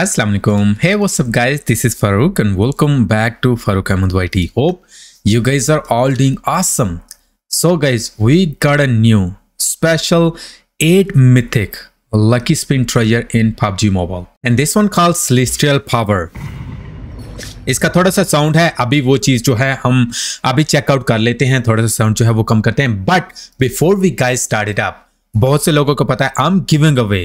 Assalamu alaikum. Hey, what's up guys, this is Farooq and welcome back to Farooq Ahmad YT. Hope you guys are all doing awesome. So guys, we got a new special 8 mythic lucky spin treasure in PUBG Mobile and this one called Celestial Power. इसका थोड़ा सा sound है, अभी वो चीज़ जो है हम अभी चेकआउट कर लेते हैं, थोड़ा सा साउंड जो है वो कम करते हैं. But before we guys start it up, बहुत से लोगों को पता है I am giving away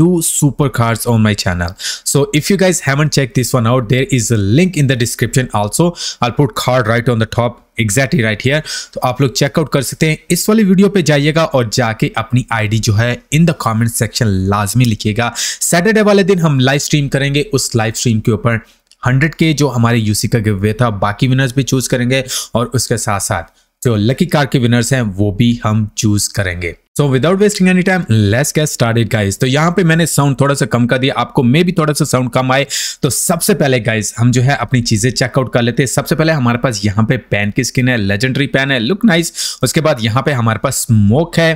2 super cards on my channel, so if you guys haven't checked this one out, there is a link in the description. Also I'll put card right on the top, exactly right here. तो आप लोग checkout कर सकते हैं. इस वाली video पे जाइएगा और जाके अपनी आईडी जो है इन द कमेंट सेक्शन लाजमी लिखिएगा. सैटरडे वाले दिन हम लाइव स्ट्रीम करेंगे, उस लाइव स्ट्रीम के ऊपर 100K जो हमारे यूसी का गिव अवे था, बाकी विनर्स भी चूज करेंगे और उसके साथ साथ जो लकी कार के विनर्स हैं वो भी हम चूज करेंगे. So without wasting any time let's get started guys. तो यहाँ पे मैंने साउंड थोड़ा सा कम कर दिया, आपको मे भी थोड़ा सा साउंड कम आए. तो सबसे पहले गाइस हम जो है अपनी चीजें चेकआउट कर लेते हैं. सबसे पहले हमारे पास यहाँ पे पैन की स्किन है, लेजेंडरी पैन है, लुक नाइस. उसके बाद यहाँ पे हमारे पास स्मोक है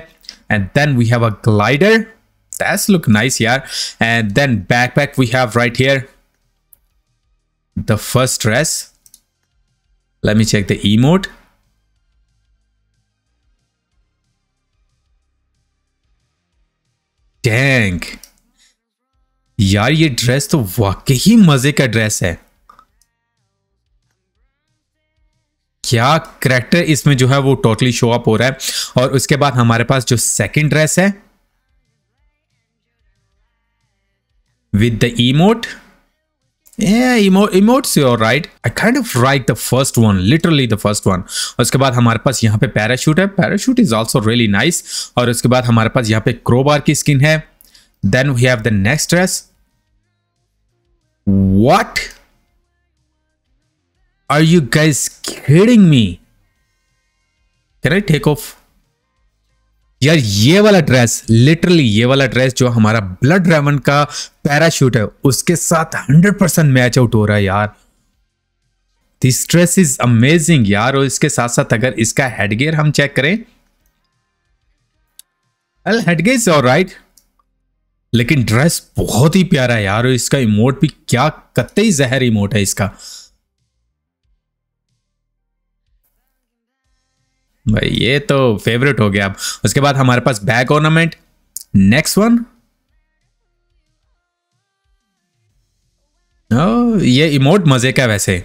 and then we have a glider, that's look nice यार. And then backpack we have right here, the first dress. Let me check the emote. Dang. यार ये ड्रेस तो वाकई ही मजे का ड्रेस है. क्या कैरेक्टर इसमें जो है वो टोटली शो अप हो रहा है. और उसके बाद हमारे पास जो सेकंड ड्रेस है with the emote. Emotes your right, I kind of like the first one, literally the first one. उसके बाद हमारे पास यहाँ पे पैराशूट है, parachute is also really nice. और उसके बाद हमारे पास यहाँ पे क्रोबार की स्किन है. Then we have the next dress. What are you guys kidding me, can I take off. यार ये वाला ड्रेस, लिटरली ये वाला ड्रेस जो हमारा ब्लड रेवन का पैराशूट है उसके साथ 100% मैच आउट हो रहा है यार. दिस ड्रेस इज अमेजिंग यार. और इसके साथ साथ अगर इसका हेडगियर हम चेक करें, well, हेडगियर इज ऑलराइट, लेकिन ड्रेस बहुत ही प्यारा है यार. और इसका इमोट भी क्या कतई जहर इमोट है इसका भाई, ये तो फेवरेट हो गया अब. उसके बाद हमारे पास बैक ऑर्नामेंट, नेक्स्ट वन. ये इमोट मजे का वैसे,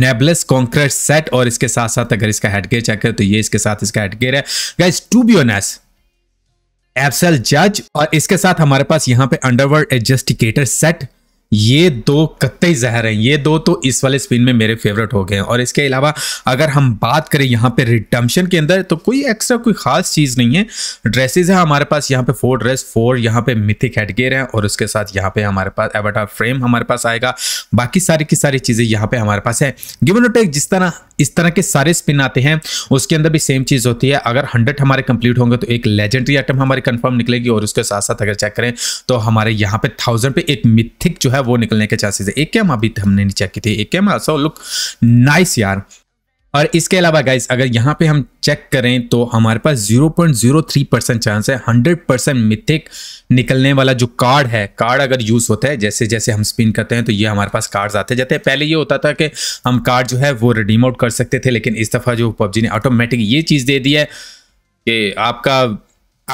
नेबुलस कॉन्करर सेट. और इसके साथ साथ अगर इसका हेडगियर चेक करें तो ये इसके साथ इसका हेडगियर है गाइस. टू बी ऑनेस्ट एप्सल जज. और इसके साथ हमारे पास यहाँ पे अंडरवर्ल्ड एडजस्टिकेटर सेट. ये दो कतई जहर हैं, ये दो तो इस वाले स्पिन में मेरे फेवरेट हो गए हैं. और इसके अलावा अगर हम बात करें यहाँ पे रिडम्पशन के अंदर तो कोई एक्स्ट्रा कोई खास चीज़ नहीं है. ड्रेसेस है हमारे पास यहाँ पे 4 ड्रेस 4 यहाँ पे मिथिक हेडगियर हैं. और उसके साथ यहाँ पे हमारे पास एवटार फ्रेम हमारे पास आएगा. बाकी सारी की सारी चीज़ें यहाँ पे हमारे पास है. गिवन और टेक जिस तरह इस तरह के सारे स्पिन आते हैं उसके अंदर भी सेम चीज़ होती है. अगर 100 हमारे कंप्लीट होंगे तो एक लेजेंडरी आइटम हमारी कंफर्म निकलेगी. और उसके साथ साथ अगर चेक करें तो हमारे यहाँ पे 1000 पे एक मिथिक जो है वो निकलने के चांसेस है. AKM अभी हमने नहीं चेक की थी, AKM आल्सो लुक नाइस यार. और इसके अलावा गाइस अगर यहाँ पे हम चेक करें तो हमारे पास 0.03% चांस है 100% मिथिक निकलने वाला जो कार्ड है. कार्ड अगर यूज़ होता है जैसे जैसे हम स्पिन करते हैं तो ये हमारे पास कार्ड्स आते जाते हैं. पहले ये होता था कि हम कार्ड जो है वो रिडीम आउट कर सकते थे, लेकिन इस दफ़ा जो PUBG ने ऑटोमेटिक ये चीज़ दे दी है कि आपका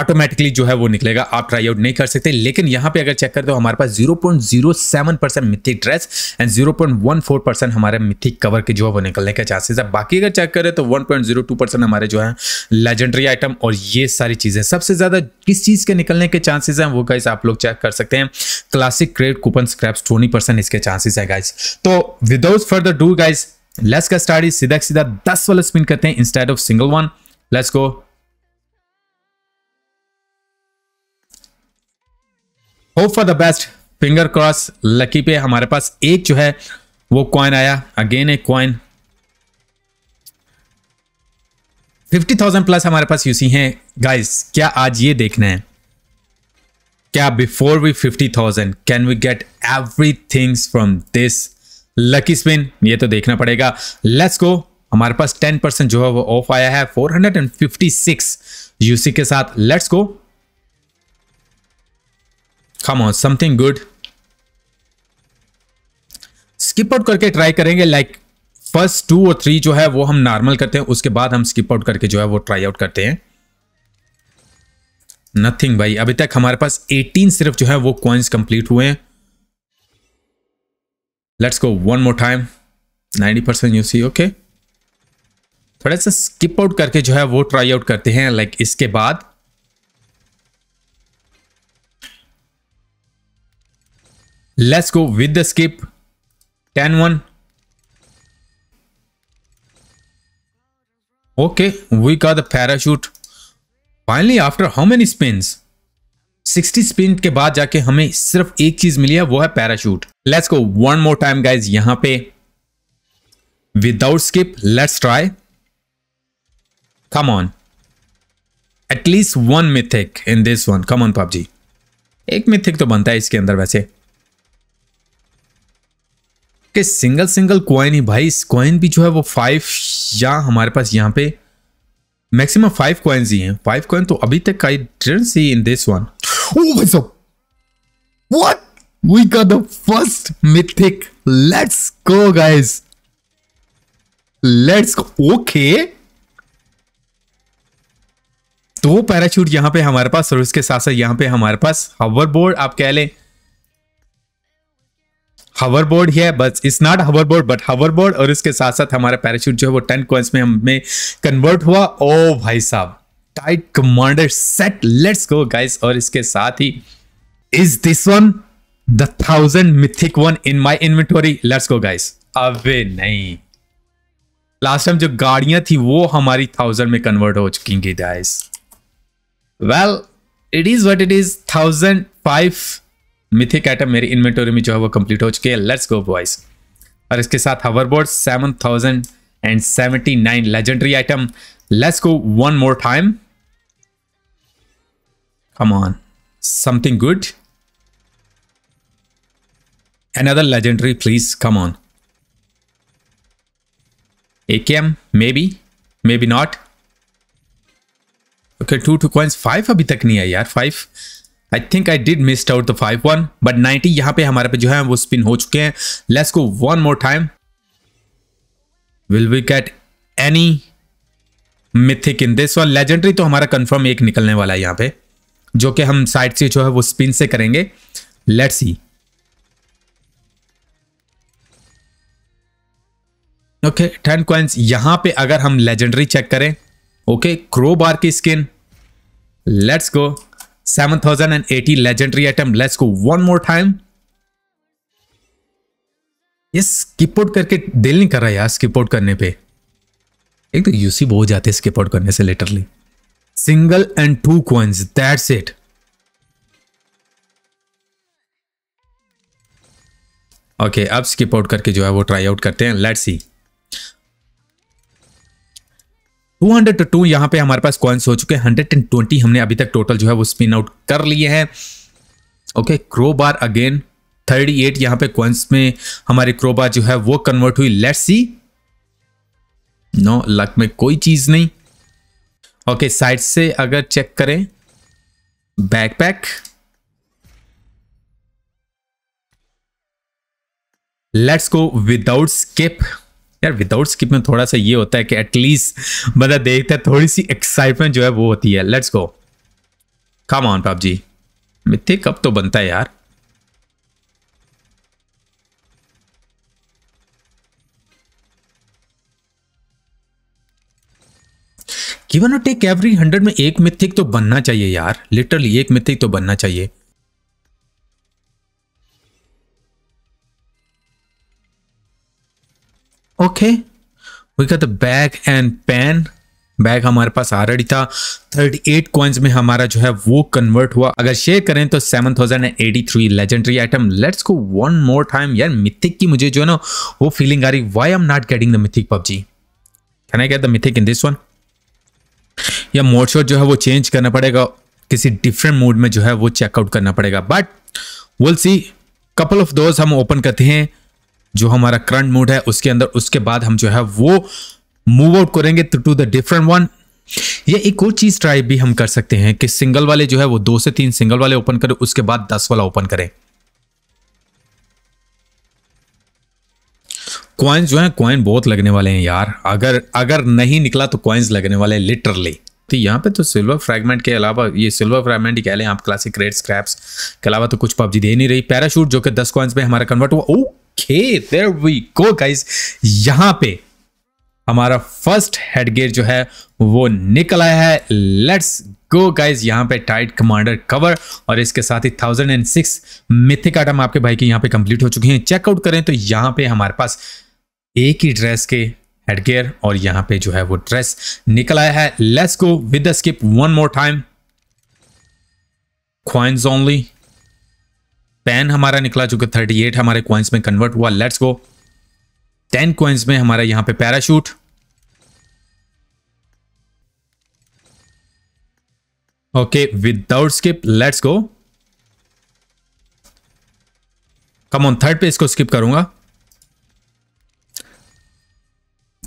ऑटोमेटिकली जो है वो निकलेगा, आप ट्राई आउट नहीं कर सकते. लेकिन यहाँ पे अगर चेक करें तो हमारे पास 0.07% मिथिक ड्रेस एंड 0.14% हमारे मिथिक कवर के जो है वो निकलने के चांसेस है. बाकी अगर चेक करें तो 1.02% हमारे जो है लेजेंडरी आइटम. और ये सारी चीज़ें सबसे ज़्यादा किस चीज़ के निकलने के चांसेस हैं वो गाइस आप लोग चेक कर सकते हैं. क्लासिक क्रेड कूपन स्क्रैप्स 20% इसके चांसेस है गाइस. तो without further do guys let's get started. सीधा सीधा 10 वाला स्पिन करते हैं instead of single one. Let's go. Hope for the best, finger cross. Lucky पे हमारे पास एक जो है वो कॉइन आया, अगेन एक कॉइन. 50,000 प्लस हमारे पास यूसी हैं गाइस. क्या आज ये देखना है क्या before we 50,000 can we get everything from this lucky spin, ये तो देखना पड़ेगा. Let's go. हमारे पास 10% जो है वो ऑफ आया है 456 यूसी के साथ. Let's go. Come on, something good. Skip out करके ट्राई करेंगे, लाइक फर्स्ट 2 और 3 जो है वो हम नॉर्मल करते हैं, उसके बाद हम स्किप आउट करके जो है वो ट्राई आउट करते हैं। नथिंग भाई, अभी तक हमारे पास 18 सिर्फ जो है वो कॉइंस कंप्लीट हुए हैं। Let's go one more time. 90% UC, okay. थोड़ा सा स्किप आउट करके जो है वो ट्राई आउट करते हैं, लाइक इसके बाद। Let's go with the skip. 10-1, okay. We got the parachute finally after how many spins. 60 spin के बाद जाके हमें सिर्फ एक चीज मिली है, वो है parachute. Let's go one more time guys, यहां पे without skip. Let's try, come on, at least one mythic in this one. Come on PUBG, एक मिथिक तो बनता है इसके अंदर वैसे। के सिंगल सिंगल कॉइन ही भाई, इस कॉइन भी जो है वो 5 या हमारे पास यहाँ पे मैक्सिमम 5 कॉइन्स ही हैं। 5 कॉइन तो अभी तक I didn't see in this one. ओह भाई साहब, what, we got the first mythic. Let's go guys, let's go. Okay, तो पैराशूट यहाँ पे हमारे पास, और इसके साथ साथ यहाँ पे हमारे पास हवरबोर्ड, आप कह लें हवरबोर्ड है, but it's not hoverboard but hoverboard. और इसके साथ साथ हमारा पैराशूट जो है वो 10 कॉइंस में हमें कन्वर्ट हुआ। ओ भाई साहब, tight commander set. Let's go guys. और इसके साथ ही is this one the 1000 mythic one in my inventory. Let's go guys. अबे नहीं, लास्ट टाइम जो गाड़ियां थी वो हमारी 1000 में कन्वर्ट हो चुकी हैं guys. Well, it is what it is. 1005 mythic item मेरी इन्वेंटरी में जो है वो कंप्लीट हो चुके हैं। Let's go boys. और इसके साथ hoverboard 7079 legendary item. Let's go one more time. Come on, something good, another legendary please. Come on, AKM, maybe, maybe not. Okay, 2 coins. 5 अभी तक नहीं आई यार। 5 I think I did missed out the 5-1 but 90 यहाँ पे हमारे पे जो है वो स्पिन हो चुके हैं। Let's go one more time. Will we get any mythic in this one? Legendary तो हमारा कंफर्म एक निकलने वाला है यहाँ पे, जो कि हम साइड से जो है वो स्पिन से करेंगे। Let's see. ओके, 10 कॉइंस यहाँ पे अगर हम लेजेंडरी चेक करें। ओके, क्रो बार की skin. Let's go 7080 legendary item. Let's go one more time. ये स्किप आउट करके दिल नहीं कर रहा यार, स्किप आउट करने पे। एक तो यूसी बहुत जाते हैं स्किप आउट करने से, literally. Single and 2 coins, that's it. Okay, अब स्किप आउट करके जो है वो ट्राई आउट करते हैं। Let's see. 202 यहाँ पे हमारे पास कॉइन्स हो चुके हैं। 120 हमने अभी तक टोटल जो है वो स्पिन आउट कर लिए हैं। ओके, क्रो बार अगेन 38 यहाँ पे कॉइन्स में हमारी क्रो बार जो है वो कन्वर्ट हुई। Let's see. नो लक में कोई चीज नहीं। ओके, साइड से अगर चेक करें, backpack. Let's go without skip. यार विदाउट स्किप में थोड़ा सा ये होता है कि एटलीस्ट बंदा देखता है, थोड़ी सी एक्साइटमेंट जो है वो होती है। Let's go. Come on PUBG, mythic अब तो बनता है यार। गिवन और टेक एवरी 100 में एक मिथिक तो बनना चाहिए यार, लिटरली एक मिथिक तो बनना चाहिए। Okay, we got the bag and pen. Bag हमारे पास ऑलरेडी था। 38 कॉइंस में हमारा जो है वो कन्वर्ट हुआ। अगर शेयर करें तो 7083 legendary item. Let's go one more time. यार मिथिक की मुझे जो है ना वो फीलिंग आ रही। Why I am not getting the mythic PUBG? Can I get the mythic in this one? या मोड शॉट जो है वो चेंज करना पड़ेगा, किसी डिफरेंट मोड में जो है वो चेकआउट करना पड़ेगा। But will see. Couple of those हम ओपन करते हैं जो हमारा करंट मूड है उसके अंदर, उसके बाद हम जो है वो मूव आउट करेंगे टू द डिफरेंट वन। ये एक और चीज़ ट्राई भी हम कर सकते हैं कि सिंगल वाले जो है वो 2 से 3 सिंगल वाले ओपन करें, उसके बाद 10 वाला ओपन करें। कॉइन्स जो है कॉइन बहुत लगने वाले हैं यार, अगर नहीं निकला तो कॉइन्स लगने वाले लिटरली। तो यहाँ पे तो सिल्वर फ्रैगमेंट के अलावा ये सिल्वर फ्रैगमेंट ही कह लें आप, क्लासिक रेड स्क्रैप्स के अलावा तो कुछ पबजी दे नहीं रही। पैराशूट जो कि 10 कॉइन्स पे हमारा कन्वर्ट हुआ। Okay there we go guys, यहाँ पे हमारा फर्स्ट हेडगेयर जो है वो निकल आया है। लेट्स गो गाइज, यहाँ पे टाइट कमांडर कवर और इसके साथ ही 1006 मिथिक आइटम आपके भाई के यहाँ पे कंप्लीट हो चुके हैं। चेकआउट करें तो यहाँ पे हमारे पास एक ही ड्रेस के हेडगेयर और यहाँ पे जो है वो ड्रेस निकल आया है। Let's go with the skip one more time. Coins only pan हमारा निकला जो कि 38 हमारे क्वाइंस में कन्वर्ट हुआ। लेट्स गो 10 कॉइंस में हमारा यहां पे parachute, 1 without skip. Let's go, come on, 3rd पे इसको स्किप करूंगा।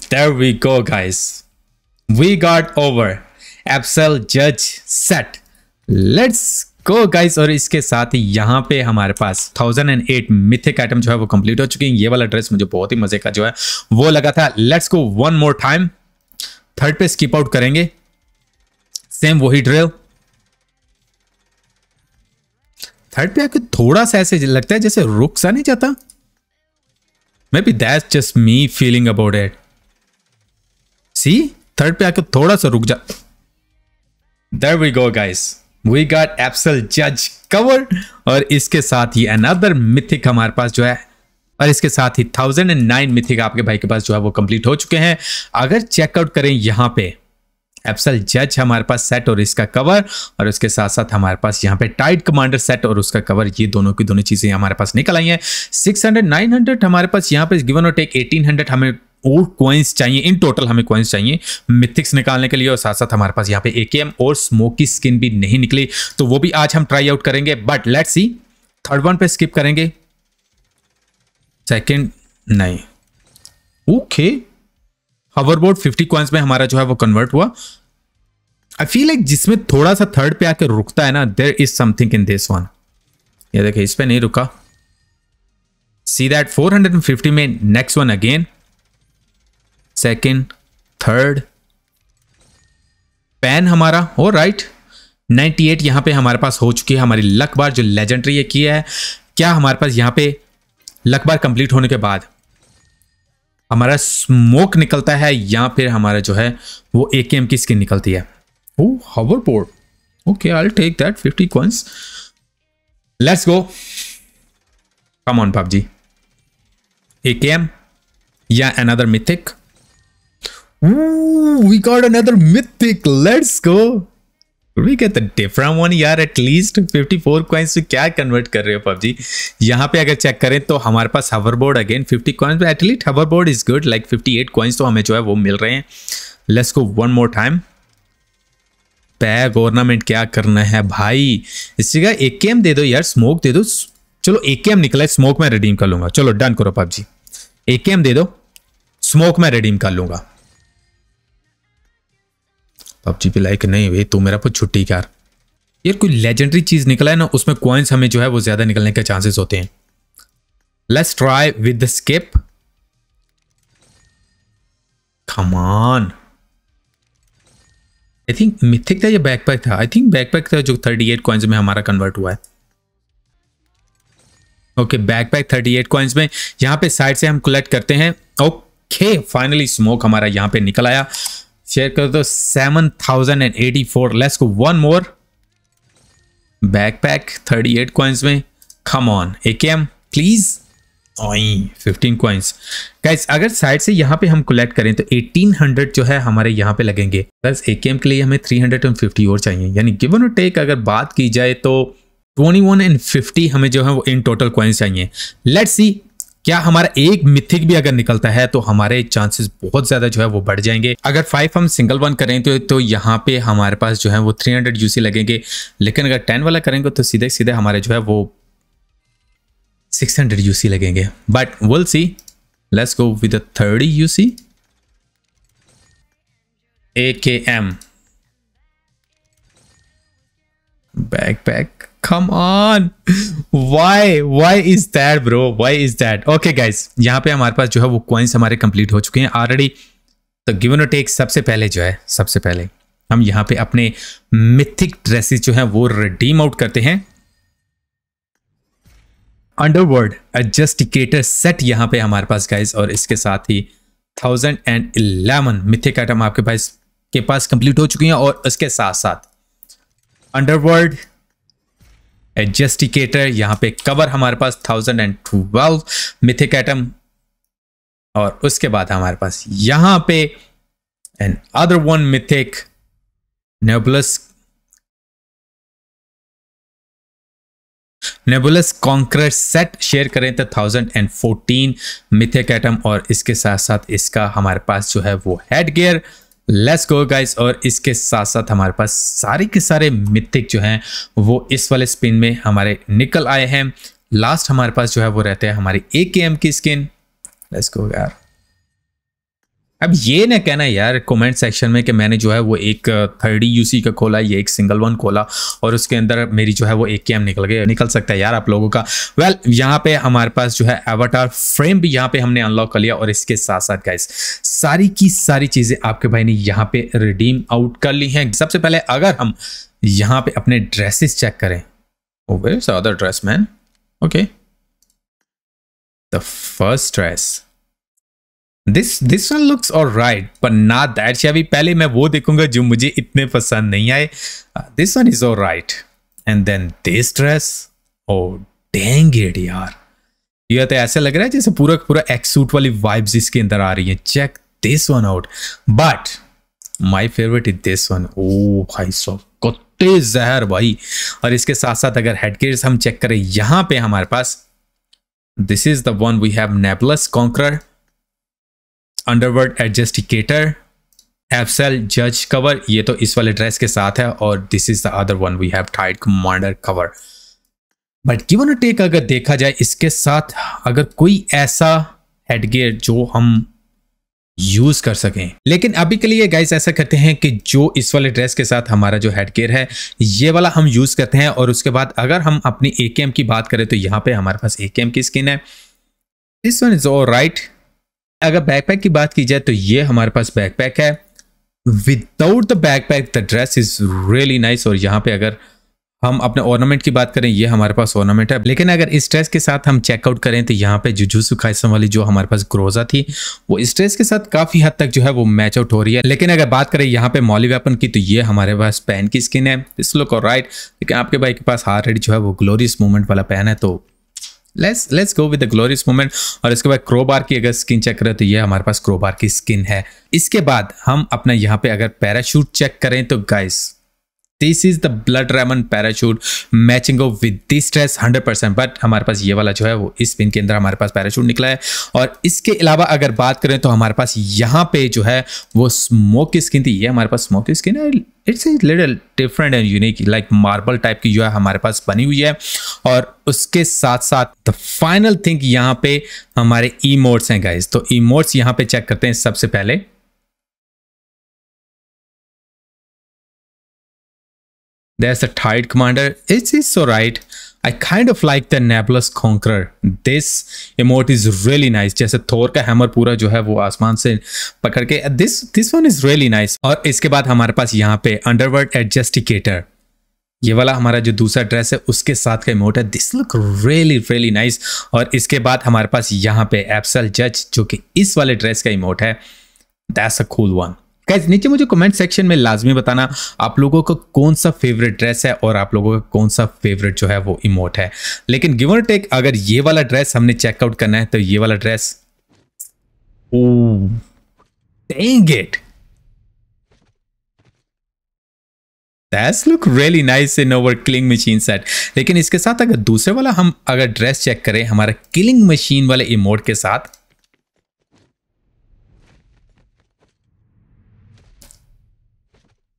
There we go guys, we got over Epsal जज सेट। लेट्स गो गाइस, और इसके साथ ही यहाँ पे हमारे पास 1008 मिथिक आइटम जो है वो कंप्लीट हो चुके हैं। ये वाला ड्रेस मुझे बहुत ही मजे का जो है वो लगा था। Let's go one more time, 3rd पे स्किप आउट करेंगे, सेम वही ड्रिल। 3rd पे आके थोड़ा सा ऐसे लगता है जैसे रुक सा नहीं जाता। Maybe that's just me feeling about it. See 3rd पे आके थोड़ा सा रुक जा। There we go guys, We got Epsal Judge cover और इसके साथ ही another mythic हमारे पास जो है, और इसके साथ ही 1009 mythic आपके भाई के पास जो है वो कंप्लीट हो चुके हैं। अगर चेकआउट करें यहाँ पे Epsal Judge हमारे पास सेट और इसका कवर, और उसके साथ साथ हमारे पास यहाँ पे टाइट कमांडर सेट और उसका कवर, ये दोनों की दोनों चीजें हमारे पास निकल आई हैं। 600 900 हमारे पास यहाँ पे गिवन और टेक 1800 हमें और कॉइंस चाहिए। इन टोटल हमें कॉइंस चाहिए मिथिक्स निकालने के लिए, और साथ साथ हमारे पास यहाँ पे एकेएम और स्मोकी स्किन भी नहीं निकली, तो वो भी आज हम ट्राई आउट करेंगे। But let's see, 3rd one पे स्किप करेंगे, 2nd नहीं। ओके, हवरबोर्ड 50 कॉइंस में हमारा जो है वो कन्वर्ट हुआ। आई फील लाइक जिसमें थोड़ा सा 3rd पे आके रुकता है ना, there is something in this one. ये देखिए, इस पे नहीं रुका। सी दैट 450 में next one again, 2nd 3rd। Pan हमारा हो राइट 98 यहाँ पे हमारे पास हो चुकी है। हमारी लक बार जो लेजेंडरी ये किया है, क्या हमारे पास यहाँ पे लक बार कंप्लीट होने के बाद हमारा स्मोक निकलता है या फिर हमारा जो है वो एकेएम की स्किन निकलती है। Oh, hoverboard, okay, I will take that 50 coins. Let's go, come on PUBG, AKM या another mythic. Ooh, we got another mythic. Let's go. We get a different one, यार। At least 54 coins से क्या convert कर रहे हो PUBG? यहाँ पे अगर चेक करें तो हमारे पास hoverboard again 50 coins, but at least hoverboard is good, like 58 coins तो हमें जो है वो मिल रहे हैं। Let's go one more time. Bag ornament क्या करना है भाई? इस जगह एकेएम दे दो यार, स्मोक दे दो। चलो एकेएम निकला, स्मोक में रिडीम कर लूंगा। चलो डन करो पबजी, एकेएम दे दो, स्मोक में रिडीम कर लूंगा। पबजी पे लाइक नहीं हुई तो मेरा कुछ छुट्टी कार। यार कोई लेजेंडरी चीज निकला है ना, उसमें कॉइंस हमें जो है वो ज्यादा निकलने के चांसेस होते हैं। Let's try with the skip, come on. I think mythic था या बैकपैक था? आई थिंक बैकपैक था जो 38 कॉइंस में हमारा कन्वर्ट हुआ है। ओके, बैकपैक 38 कॉइंस में यहाँ पे साइड से हम कलेक्ट करते हैं। ओके, फाइनली स्मोक हमारा यहाँ पे निकल आया। शेयर कर दो, 7084। Let's go one more, backpack 38 coins में, come on AKM please. 15 coins guys, अगर साइड से यहाँ पे हम कलेक्ट करें तो 1800 जो है हमारे यहाँ पे लगेंगे। प्लस एकेएम के लिए हमें 350 और चाहिए, यानी गिवन और टेक अगर बात की जाए तो 2150 हमें जो है वो इन टोटल कॉइंस चाहिए। लेट्स सी, क्या हमारा एक मिथिक भी अगर निकलता है तो हमारे चांसेस बहुत ज्यादा जो है वो बढ़ जाएंगे। अगर 5 हम सिंगल वन करें तो यहाँ पे हमारे पास जो है वो 300 यूसी लगेंगे, लेकिन अगर 10 वाला करेंगे तो सीधे सीधे हमारे जो है वो 600 यूसी लगेंगे। But will see, let's go with 30 UC. AKM Backpack. Come on. Why is that, bro? Why is that? Okay guys, यहाँ पे हमारे पास जो है वो coins हमारे complete हो चुके हैं already. तो गिवन और टेक सबसे पहले हम यहाँ पे अपने मिथिक ड्रेसेस जो हैं वो रिडीम आउट करते हैं. अंडरवर्ल्ड एडजस्टिकेटर सेट यहाँ पे हमारे पास गाइस, और इसके साथ ही 1011 मिथिक आइटम आपके पास कंप्लीट हो चुकी हैं, और इसके साथ साथ अंडरवर्ल्ड एडजस्टिकेटर यहाँ पे कवर हमारे पास 1012 मिथिक आइटम, और उसके बाद हमारे पास यहाँ पे N other one mythic nebulous conqueror set share करें तो 1014 मिथिक आइटम, और इसके साथ साथ इसका हमारे पास जो है वो head gear. Let's go guys, और इसके साथ साथ हमारे पास सारे के सारे मिथिक जो हैं वो इस वाले स्पिन में हमारे निकल आए हैं. लास्ट हमारे पास जो है वो रहते हैं हमारी एकेएम की स्किन. लेट्स गो यार, अब ये ना कहना यार कमेंट सेक्शन में कि मैंने जो है वो एक 30 UC का खोला, ये एक सिंगल वन खोला और उसके अंदर मेरी जो है वो AKM निकल गई. निकल सकता है यार आप लोगों का. वेल, यहाँ पे हमारे पास जो है एवाटार फ्रेम भी यहाँ पे हमने अनलॉक कर लिया, और इसके साथ साथ गाइस सारी की सारी चीज़ें आपके भाई ने यहाँ पे रिडीम आउट कर ली हैं. सबसे पहले अगर हम यहाँ पे अपने ड्रेसेस चेक करें, other dress man, okay the first dress, this one looks alright but not that shabby. पहले मैं वो देखूंगा जो मुझे इतने पसंद नहीं आए. This one is alright and then this dress, oh dang it यार, ये तो ऐसा लग रहा है जैसे पूरा एक्सूट वाली वाइब्स इसके अंदर आ रही है. Check this one out but my favorite is this one. Oh भाई साहब कुत्ते जहर भाई. और इसके साथ साथ अगर हेडगेयर्स हम चेक करें, यहाँ पे हमारे पास this is the one we have Nebulous Conqueror, Underworld Adjudicator, Epsal Judge cover, ये तो इस वाले ड्रेस के साथ है, और this is the other one we have Tight Commander cover. But given a take अगर देखा जाए, इसके साथ अगर कोई ऐसा हेडगेयर जो हम यूज कर सकें, लेकिन अभी के लिए गाइस ऐसा करते हैं कि जो इस वाले ड्रेस के साथ हमारा जो हेडगेयर है ये वाला हम यूज करते हैं, और उसके बाद अगर हम अपनी AKM की बात करें तो यहाँ पे हमारे पास AKM की स्किन है. This one is alright. अगर बैकपैक की बात की जाए तो ये हमारे पास बैकपैक है. Without the backpack the dress is really nice. और यहाँ पे अगर हम अपने ऑर्नामेंट की बात करें, ये हमारे पास ऑर्नामेंट है, लेकिन अगर इस ड्रेस के साथ हम चेकआउट करें तो यहाँ पे जुजुत्सु काइसेन वाली जो हमारे पास ग्रोजा थी वो इस ड्रेस के साथ काफ़ी हद तक जो है वो मैच आउट हो रही है. लेकिन अगर बात करें यहाँ पे मॉली वेपन की तो ये हमारे पास पैन की स्किन है. दिस लुक ऑलराइट, लेकिन आपके भाई के पास ऑलरेडी जो है वो ग्लोरियस मूवमेंट वाला पैन है, तो let's go with the glorious movement. और इसके बाद क्रोबार की अगर स्किन चेक करें तो ये हमारे पास क्रोबार की स्किन है. इसके बाद हम अपना यहाँ पे अगर पैराशूट चेक करें तो guys this is the blood raven parachute matching off with this dress 100%. But हमारे पास ये वाला जो है वो इस पिन के अंदर हमारे पास पैराशूट निकला है. और इसके अलावा अगर बात करें तो हमारे पास यहाँ पे जो है वो स्मोक की स्किन थी, ये हमारे पास स्मोक की स्किन है. It's is little different and unique, like marble type की जो है हमारे पास बनी हुई है. और उसके साथ साथ द फाइनल थिंग यहाँ पे हमारे इमोट्स हैं गाइज, तो इमोट्स यहाँ पे चेक करते हैं. सबसे पहले there's the Tight Commander. It's alright. I kind of like the Nebulous Conqueror. This emote is really nice. जैसे थोर का हैमर पूरा जो है वो आसमान से पकड़ के. This one is really nice. और इसके बाद हमारे पास यहाँ पे Underworld Adjudicator, ये वाला हमारा जो दूसरा ड्रेस है उसके साथ का इमोट है. This look really really nice. और इसके बाद हमारे पास यहाँ पे Epsal Judge जो कि इस वाले ड्रेस का इमोट है. That's a cool one. Guys नीचे मुझे कमेंट सेक्शन में लाजमी बताना आप लोगों का कौन सा फेवरेट ड्रेस है और आप लोगों का कौन सा फेवरेट जो है वो इमोट है. लेकिन गिव और टेक अगर ये वाला ड्रेस हमने चेकआउट करना है तो ये वाला dress, oh dang it, that's look really nice in over killing machine set. लेकिन इसके साथ अगर दूसरे वाला हम अगर ड्रेस चेक करें हमारा किलिंग मशीन वाले इमोट के साथ,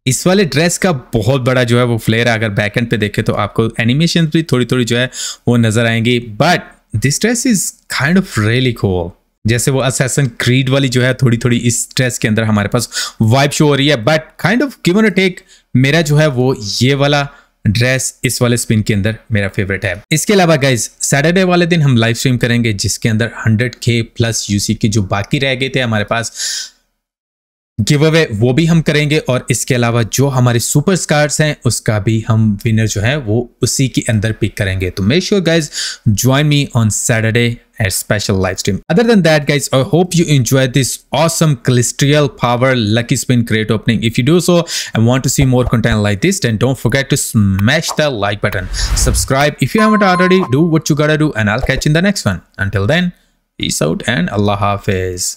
इस वाले ड्रेस का बहुत बड़ा जो है वो फ्लेयर है. अगर बैक एंड पे देखें तो आपको एनिमेशन भी थोड़ी थोड़ी जो है वो नजर आएंगी. But this dress is kind of really cool. जैसे वो असैसिन क्रीड वाली जो है थोड़ी थोड़ी इस ड्रेस के अंदर हमारे पास वाइब शो हो रही है. But kind of given a take मेरा जो है वो ये वाला ड्रेस इस वाले स्पिन के अंदर मेरा फेवरेट है। इसके अलावा गाइज सैटरडे वाले दिन हम लाइव स्ट्रीम करेंगे जिसके अंदर 100K प्लस यूसी के जो बाकी रह गए थे हमारे पास गिव अवे वो भी हम करेंगे, और इसके अलावा जो हमारे सुपर स्टार्स हैं उसका भी हम विनर जो है वो उसी के अंदर पिक करेंगे। तो make sure guys join me on Saturday at special live stream. Other than that guys I hope you enjoy this awesome Celestial Power lucky spin create opening. If you do so and want to see more content like this then don't forget to smash the like button, subscribe if you haven't already, do what you gotta do and I will catch you in the next one. Until then peace out and अल्लाह हाफिज।